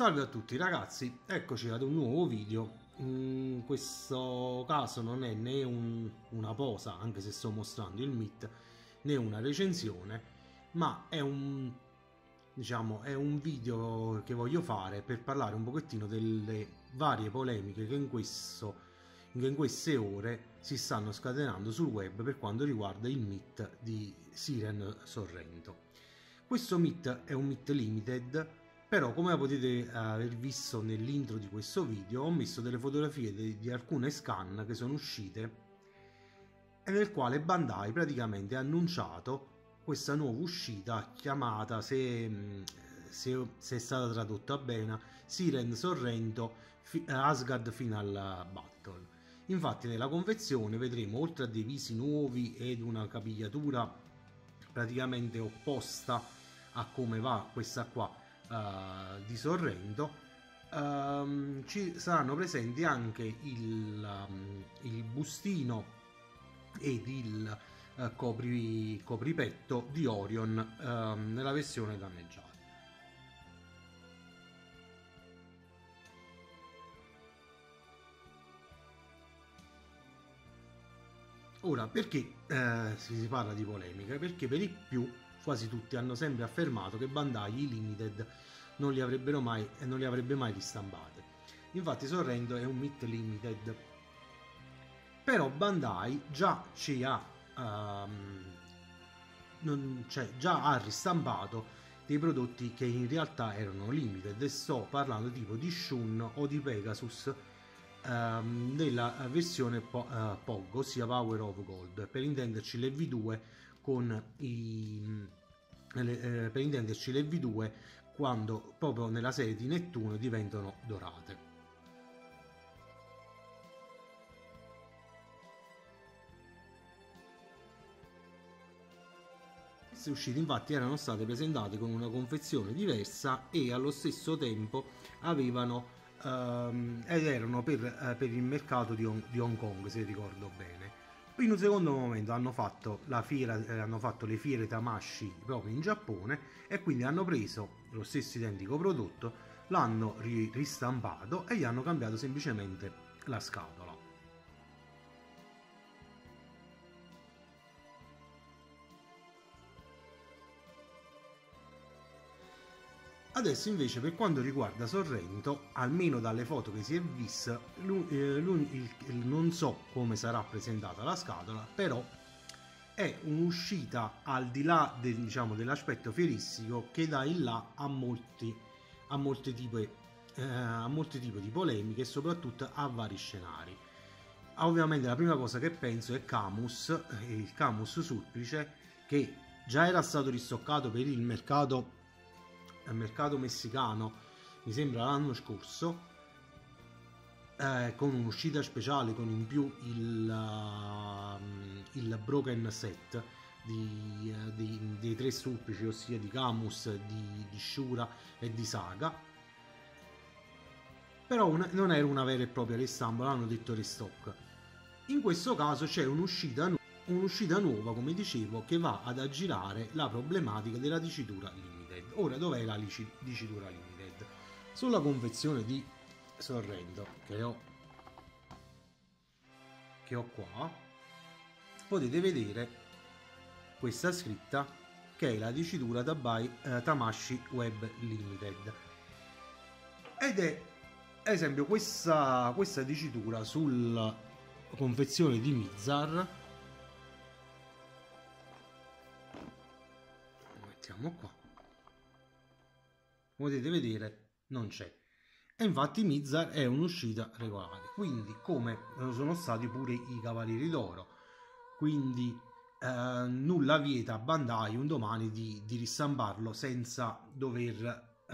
Salve a tutti ragazzi, eccoci ad un nuovo video. In questo caso non è né una posa, anche se sto mostrando il MIT, né una recensione, ma è un video che voglio fare per parlare un pochettino delle varie polemiche che in queste ore si stanno scatenando sul web per quanto riguarda il MIT di Siren Sorrento. Questo MIT è un MIT limited, però come potete aver visto nell'intro di questo video ho messo delle fotografie di alcune scan che sono uscite e nel quale Bandai praticamente ha annunciato questa nuova uscita chiamata, se è stata tradotta bene, Siren Sorrento Asgard Final Battle. Infatti nella confezione vedremo, oltre a dei visi nuovi ed una capigliatura praticamente opposta a come va questa qua di Sorrento, ci saranno presenti anche il bustino ed il copripetto di Orion nella versione danneggiata. Ora, perché si parla di polemiche? Perché per i più quasi tutti hanno sempre affermato che Bandai i limited non li avrebbe mai ristampati. Infatti Sorrento è un MIT limited, però Bandai già ci ha già ha ristampato dei prodotti che in realtà erano limited, e sto parlando tipo di Shun o di Pegasus della versione POG, ossia Power of Gold, per intenderci l'EV2 quando proprio nella serie di Nettuno diventano dorate. Queste uscite infatti erano state presentate con una confezione diversa e allo stesso tempo erano per il mercato di Hong Kong, se ricordo bene. In un secondo momento hanno fatto le fiere Tamashi proprio in Giappone e quindi hanno preso lo stesso identico prodotto, l'hanno ristampato e gli hanno cambiato semplicemente la scatola. Adesso invece, per quanto riguarda Sorrento, almeno dalle foto che si è vista, non so come sarà presentata la scatola, però è un'uscita al di là dell'aspetto fieristico che dà in là a molti tipi di polemiche e soprattutto a vari scenari. Ovviamente la prima cosa che penso è Camus, il Camus supplice, che già era stato ristoccato per il mercato messicano, mi sembra l'anno scorso, con un'uscita speciale con in più il broken set dei tre supplici, ossia di Camus, di Shura e di Saga. Però non era una vera e propria ristampa, l'hanno detto restock. In questo caso c'è un'uscita nuova, come dicevo, che va ad aggirare la problematica della dicitura limited. Ora, dov'è la dicitura limited? Sulla confezione di Sorrento che ho qua potete vedere questa scritta che è la dicitura Tamashi Web Limited, ed è ad esempio questa dicitura sulla confezione di Mizar. Qua, come potete vedere, non c'è, e infatti Mizar è un'uscita regolare, quindi come sono stati pure i Cavalieri d'Oro. Quindi nulla vieta a Bandai un domani di ristamparlo senza dover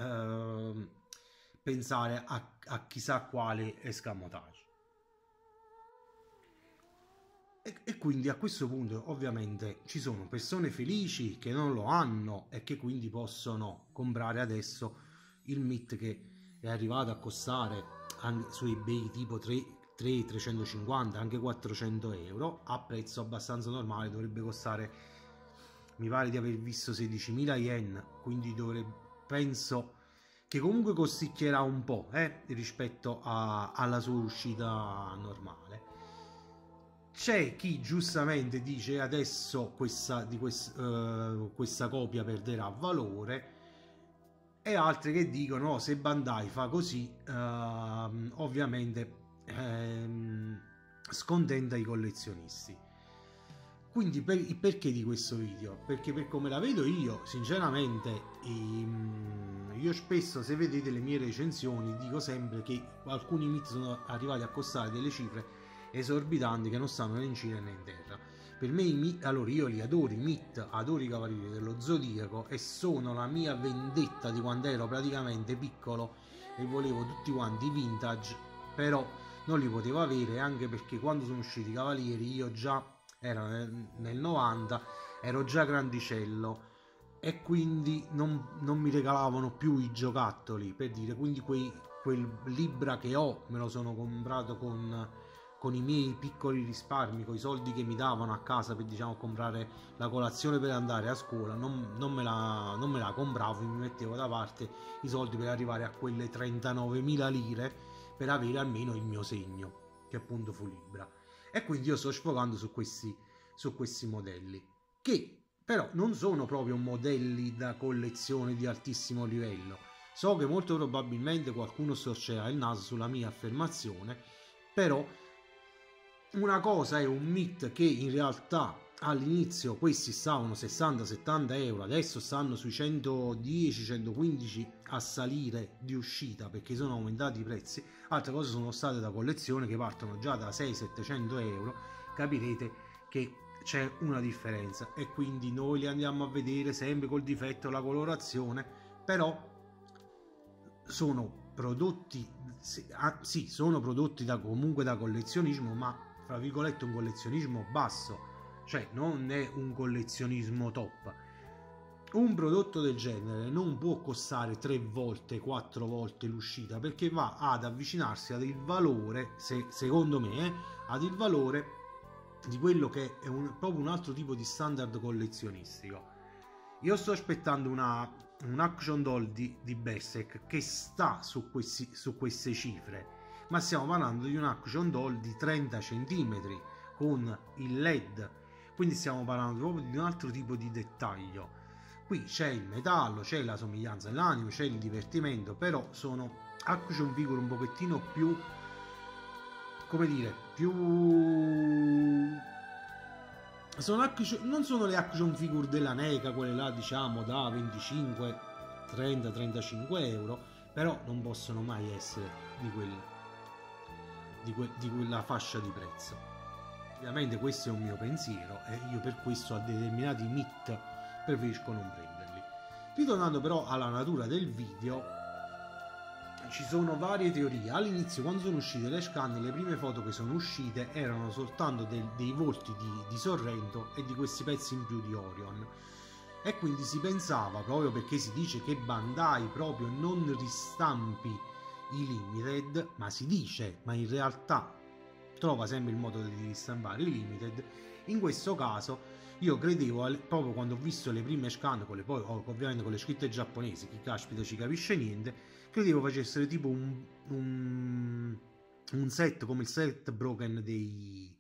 pensare a chissà quale escamotage. E quindi a questo punto ovviamente ci sono persone felici che non lo hanno e che quindi possono comprare adesso il MIT, che è arrivato a costare anche su eBay tipo 350, anche 400 euro, a prezzo abbastanza normale. Dovrebbe costare, mi pare di aver visto, 16.000 yen, quindi penso che comunque costicchierà un po' rispetto alla sua uscita normale. C'è chi giustamente dice adesso questa copia perderà valore, e altri che dicono no, se Bandai fa così ovviamente scontenta i collezionisti. Quindi il perché di questo video? Perché per come la vedo io, sinceramente, io spesso, se vedete le mie recensioni, dico sempre che alcuni MIT sono arrivati a costare delle cifre esorbitanti che non stanno né in cielo né in terra. Per me allora io li adoro i MIT, adoro i Cavalieri dello Zodiaco, e sono la mia vendetta di quando ero praticamente piccolo e volevo tutti quanti i vintage, però non li potevo avere, anche perché quando sono usciti i Cavalieri io già era nel 90, ero già grandicello, e quindi non mi regalavano più i giocattoli, per dire. Quindi quel Libra che ho me lo sono comprato con i miei piccoli risparmi, con i soldi che mi davano a casa per, diciamo, comprare la colazione per andare a scuola. Non me la compravo, mi mettevo da parte i soldi per arrivare a quelle 39.000 lire per avere almeno il mio segno, che appunto fu Libra. E quindi io sto sfogando su questi modelli, che però non sono proprio modelli da collezione di altissimo livello. So che molto probabilmente qualcuno storcerà il naso sulla mia affermazione, però una cosa è un MIT che in realtà all'inizio questi stavano 60-70 euro, adesso stanno sui 110-115 a salire di uscita perché sono aumentati i prezzi. Altre cose sono state da collezione che partono già da 600-700 euro. Capirete che c'è una differenza, e quindi noi li andiamo a vedere sempre col difetto la colorazione, però sono prodotti, sì, sono prodotti comunque da collezionismo, ma fra virgolette un collezionismo basso, cioè non è un collezionismo top. Un prodotto del genere non può costare 3 volte 4 volte l'uscita, perché va ad avvicinarsi ad il valore, secondo me, ad il valore di quello che è proprio un altro tipo di standard collezionistico. Io sto aspettando un action doll di BESEC che sta su queste cifre, ma stiamo parlando di un action doll di 30 cm con il LED, quindi stiamo parlando proprio di un altro tipo di dettaglio. Qui c'è il metallo, c'è la somiglianza all'anime, c'è il divertimento, però sono action figure un pochettino più, come dire, più non sono le action figure della NECA, quelle là, diciamo, da 25 30 35 euro, però non possono mai essere di quella fascia di prezzo. Ovviamente questo è un mio pensiero, e io per questo a determinati MIT preferisco non prenderli. Ritornando però alla natura del video, ci sono varie teorie. All'inizio, quando sono uscite le scan, le prime foto che sono uscite erano soltanto dei volti di Sorrento e di questi pezzi in più di Orion, e quindi si pensava, proprio perché si dice che Bandai proprio non ristampi i limited, ma si dice, ma in realtà trova sempre il modo di ristampare i limited. In questo caso io credevo, proprio quando ho visto le prime scan poi ovviamente con le scritte giapponesi, chi caspita ci capisce niente, credevo facessero tipo un set come il set broken dei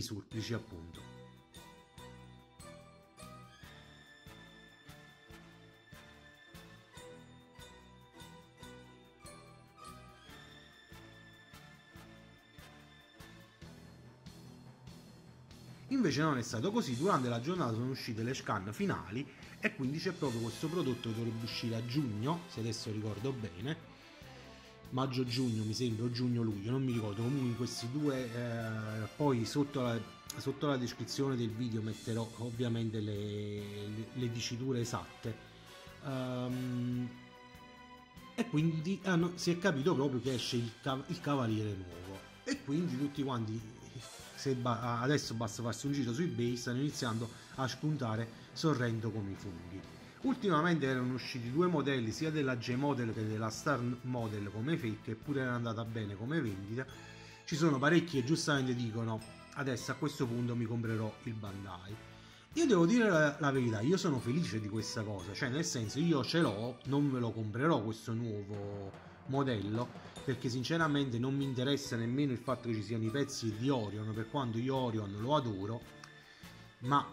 supplici, appunto. Invece non è stato così. Durante la giornata sono uscite le scan finali, e quindi c'è proprio questo prodotto che dovrebbe uscire a giugno, se adesso ricordo bene, maggio-giugno mi sembra, o giugno-luglio, non mi ricordo. Comunque questi due, poi sotto la descrizione del video metterò ovviamente le diciture esatte, e quindi si è capito proprio che esce il Cavaliere nuovo, e quindi tutti quanti, adesso basta farsi un giro su eBay, stanno iniziando a spuntare Sorrento come i funghi. Ultimamente erano usciti due modelli, sia della G-Model che della Star Model come fake, eppure era andata bene come vendita. Ci sono parecchi che giustamente dicono adesso a questo punto mi comprerò il Bandai. Io devo dire la verità, io sono felice di questa cosa, cioè nel senso io ce l'ho, non me lo comprerò questo nuovo modello, perché sinceramente non mi interessa nemmeno il fatto che ci siano i pezzi di Orion, per quanto io Orion lo adoro, ma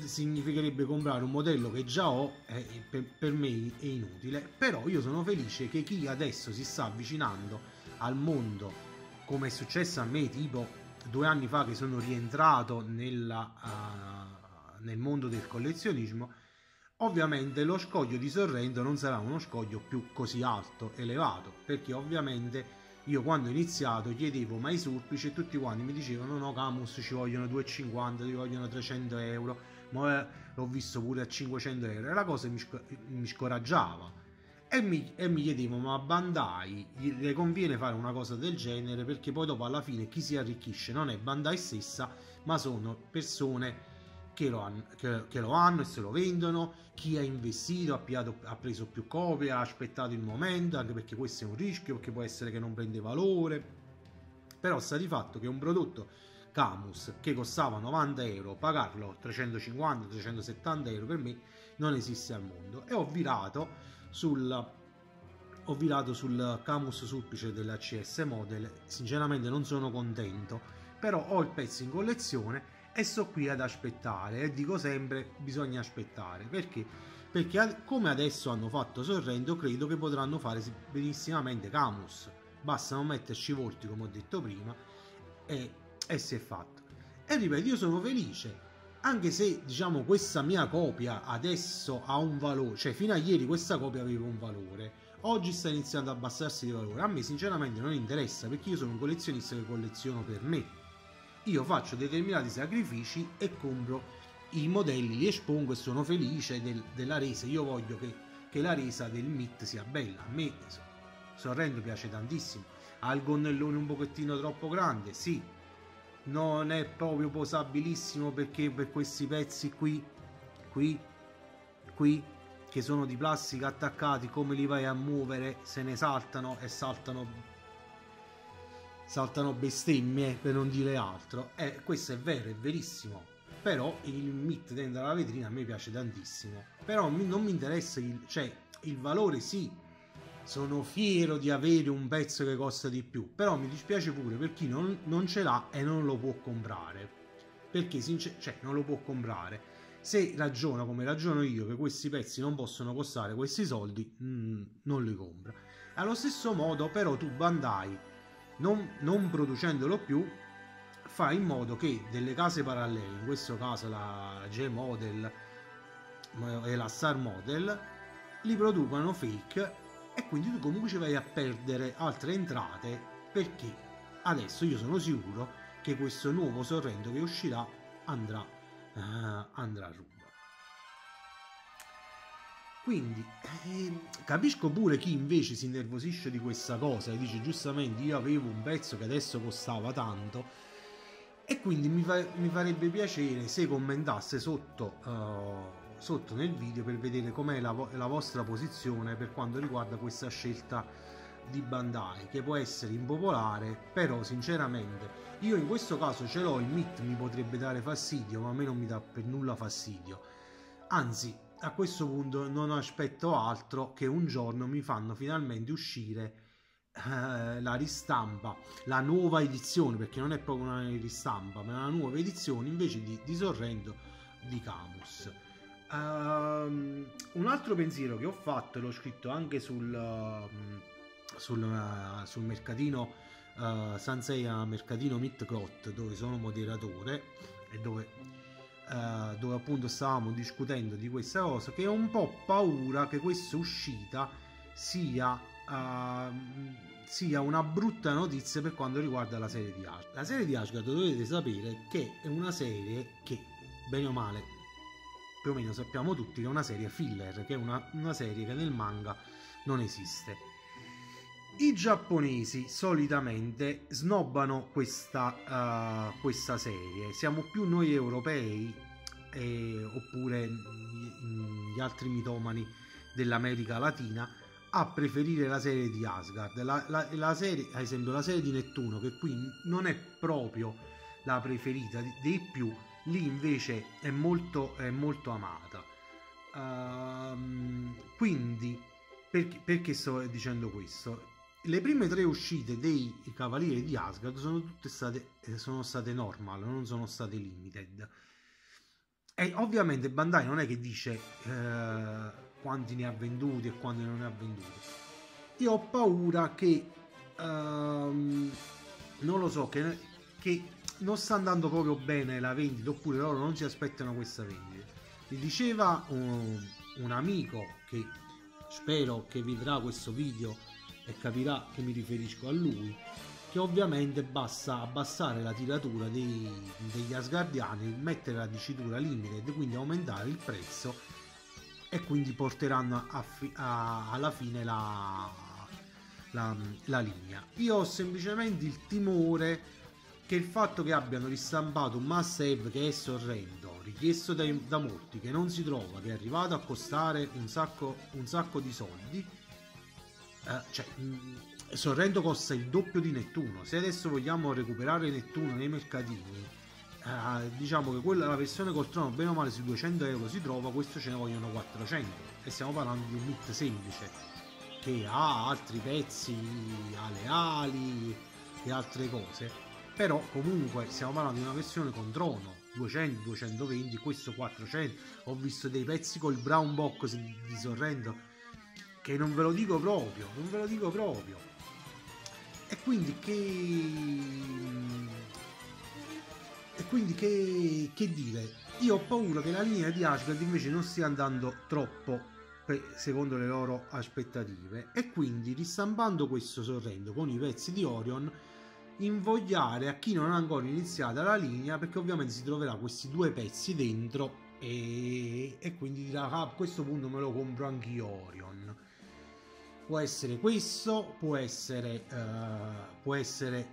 significherebbe comprare un modello che già ho, per me è inutile. Però io sono felice che chi adesso si sta avvicinando al mondo, come è successo a me tipo 2 anni fa che sono rientrato nel mondo del collezionismo, ovviamente lo scoglio di Sorrento non sarà uno scoglio più così alto, elevato, perché ovviamente io quando ho iniziato chiedevo ma i surplici e tutti quanti mi dicevano no Camus ci vogliono 2,50, ci vogliono 300 euro, ma l'ho visto pure a 500 euro, e la cosa mi scoraggiava e mi chiedevo ma a Bandai le conviene fare una cosa del genere, perché poi dopo alla fine chi si arricchisce non è Bandai stessa, ma sono persone che lo hanno e se lo vendono, chi ha investito ha preso più copie, ha aspettato il momento, anche perché questo è un rischio, perché può essere che non prende valore. Però sta di fatto che un prodotto Camus che costava 90 euro, pagarlo 350-370 euro per me non esiste al mondo, e ho virato sul Camus sulpice della CS model. Sinceramente non sono contento, però ho il pezzo in collezione e sto qui ad aspettare, e dico sempre bisogna aspettare, perché come adesso hanno fatto Sorrento, credo che potranno fare benissimamente Camus, basta non metterci volti come ho detto prima, e si è fatto. E ripeto, io sono felice, anche se diciamo questa mia copia adesso ha un valore, cioè fino a ieri questa copia aveva un valore, oggi sta iniziando ad abbassarsi di valore. A me sinceramente non interessa, perché io sono un collezionista che colleziono per me, io faccio determinati sacrifici e compro i modelli, li espongo e sono felice della resa. Io voglio che la resa del MIT sia bella, a me Sorrento piace tantissimo, ha il gonnellone un pochettino troppo grande, sì, non è proprio posabilissimo, perché per questi pezzi qui che sono di plastica attaccati, come li vai a muovere se ne saltano, e saltano bestemmie per non dire altro. Questo è vero, è verissimo, però il MIT dentro la vetrina a me piace tantissimo, però non mi interessa il valore, sì, sono fiero di avere un pezzo che costa di più, però mi dispiace pure per chi non ce l'ha e non lo può comprare, perché non lo può comprare. Se ragiona come ragiono io, che questi pezzi non possono costare questi soldi, non li compra. Allo stesso modo però tu Bandai, non producendolo più, fa in modo che delle case parallele, in questo caso la G-Model e la Star Model, li producano fake, e quindi tu comunque ci vai a perdere altre entrate, perché adesso io sono sicuro che questo nuovo Sorrento che uscirà andrà a ruba. Quindi capisco pure chi invece si innervosisce di questa cosa e dice giustamente io avevo un pezzo che adesso costava tanto, e quindi mi farebbe piacere se commentasse sotto nel video per vedere com'è la vostra posizione per quanto riguarda questa scelta di Bandai, che può essere impopolare, però sinceramente io in questo caso ce l'ho, il MIT mi potrebbe dare fastidio, ma a me non mi dà per nulla fastidio, anzi a questo punto non aspetto altro che un giorno mi fanno finalmente uscire la ristampa, la nuova edizione, perché non è proprio una ristampa ma una nuova edizione invece di Sorrento di Camus. Un altro pensiero che ho fatto, e l'ho scritto anche sul mercatino Sanseia, mercatino Meet Clot, dove sono moderatore e dove appunto stavamo discutendo di questa cosa, che ho un po' paura che questa uscita sia una brutta notizia per quanto riguarda la serie di Asgard. La serie di Asgard dovete sapere che è una serie che bene o male più o meno sappiamo tutti che è una serie filler, che è una serie che nel manga non esiste. I giapponesi solitamente snobbano questa serie, siamo più noi europei oppure gli altri mitomani dell'America Latina a preferire la serie di Asgard. La serie, ad esempio la serie di Nettuno, che qui non è proprio la preferita dei più, lì invece è molto amata. Quindi perché sto dicendo questo? Le prime tre uscite dei Cavalieri di Asgard sono tutte state, normal, non sono state limited. E ovviamente Bandai non è che dice quanti ne ha venduti e quanti non ne ha venduti. Io ho paura che non lo so, che non sta andando proprio bene la vendita, oppure loro non si aspettano questa vendita. Mi diceva un amico, che spero che vedrà questo video e capirà che mi riferisco a lui, che ovviamente basta abbassare la tiratura degli asgardiani, mettere la dicitura limited, quindi aumentare il prezzo, e quindi porteranno alla fine la linea. Io ho semplicemente il timore che il fatto che abbiano ristampato un must have che è sorrento, richiesto da molti, che non si trova, che è arrivato a costare un sacco di soldi. Cioè, Sorrento costa il doppio di Nettuno. Se adesso vogliamo recuperare Nettuno nei mercatini, diciamo che la versione col trono bene o male su 200 euro si trova, questo ce ne vogliono 400, e stiamo parlando di un loot semplice che ha altri pezzi alle ali e altre cose, però comunque stiamo parlando di una versione con trono 200-220, questo 400. Ho visto dei pezzi col brown box di Sorrento che non ve lo dico proprio, e quindi che dire, io ho paura che la linea di Asgard invece non stia andando troppo secondo le loro aspettative, e quindi ristampando questo Sorrento con i pezzi di Orion, invogliare a chi non ha ancora iniziata la linea, perché ovviamente si troverà questi due pezzi dentro e quindi dirà: ah, a questo punto me lo compro anch'io Orion. Può essere questo, può essere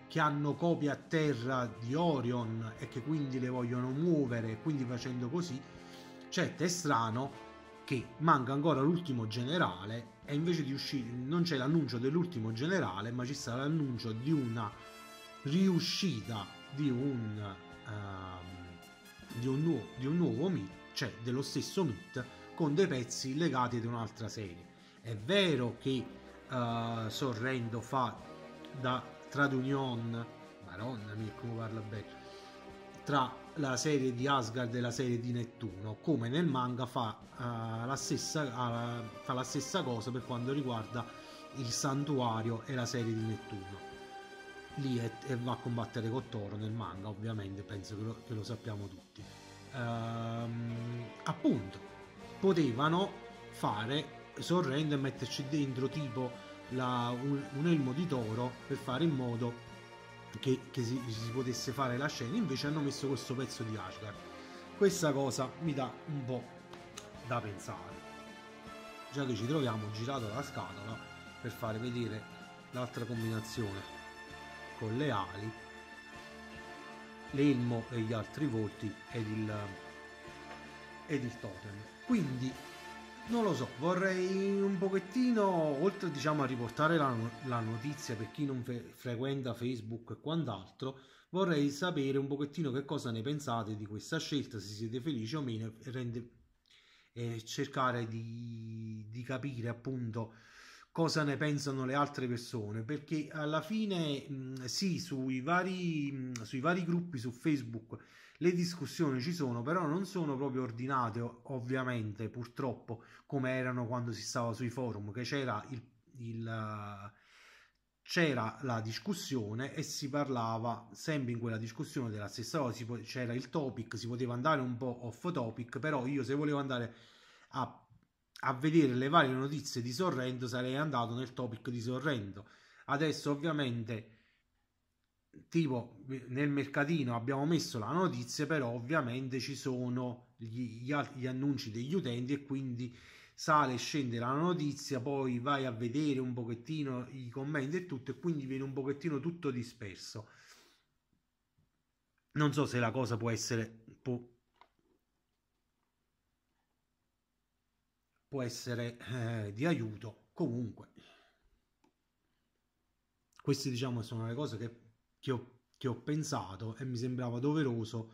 che hanno copie a terra di Orion e che quindi le vogliono muovere, quindi facendo così. Certo, è strano che manca ancora l'ultimo generale, e invece di uscire non c'è l'annuncio dell'ultimo generale, ma ci sarà l'annuncio di una riuscita di un nuovo Myth, cioè dello stesso Myth, con dei pezzi legati ad un'altra serie. È vero che Sorrento fa da Tradunion, madonna mia come parla bene, tra la serie di Asgard e la serie di Nettuno, come nel manga fa la stessa cosa per quanto riguarda il santuario e la serie di Nettuno. Lì va a combattere con Toro nel manga, ovviamente, penso che lo sappiamo tutti. Appunto, potevano fare Sorrento e metterci dentro tipo un elmo di Toro, per fare in modo che si potesse fare la scena. Invece hanno messo questo pezzo di Asgard. Questa cosa mi dà un po' da pensare, già che ci troviamo. Ho girato la scatola per fare vedere l'altra combinazione con le ali, l'elmo e gli altri volti ed il totem. Quindi non lo so, vorrei un pochettino, oltre diciamo a riportare la notizia per chi non frequenta Facebook e quant'altro, vorrei sapere un pochettino che cosa ne pensate di questa scelta, se siete felici o meno, e cercare di capire appunto cosa ne pensano le altre persone, perché alla fine sì, sui vari gruppi su Facebook le discussioni ci sono, però non sono proprio ordinate, ovviamente, purtroppo, come erano quando si stava sui forum, che c'era la discussione e si parlava sempre in quella discussione della stessa cosa, c'era il topic, si poteva andare un po' off topic, però io, se volevo andare a vedere le varie notizie di Sorrento, sarei andato nel topic di Sorrento. Adesso ovviamente tipo nel mercatino abbiamo messo la notizia, però ovviamente ci sono gli annunci degli utenti, e quindi sale e scende la notizia, poi vai a vedere un pochettino i commenti e tutto, e quindi viene un pochettino tutto disperso. Non so se la cosa può essere di aiuto. Comunque queste diciamo sono le cose che ho pensato, e mi sembrava doveroso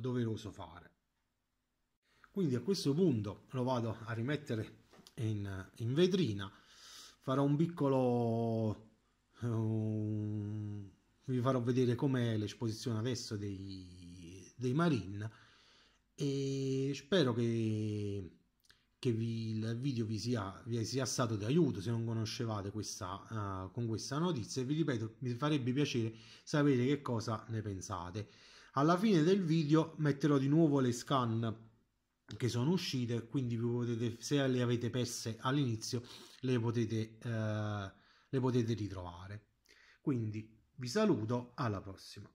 doveroso fare. Quindi a questo punto lo vado a rimettere in vetrina, farò un piccolo vi farò vedere com'è l'esposizione adesso dei Marine, e spero che il video vi sia stato di aiuto se non conoscevate con questa notizia, e vi ripeto, mi farebbe piacere sapere che cosa ne pensate. Alla fine del video metterò di nuovo le scan che sono uscite, quindi se le avete perse all'inizio le potete ritrovare. Quindi vi saluto, alla prossima.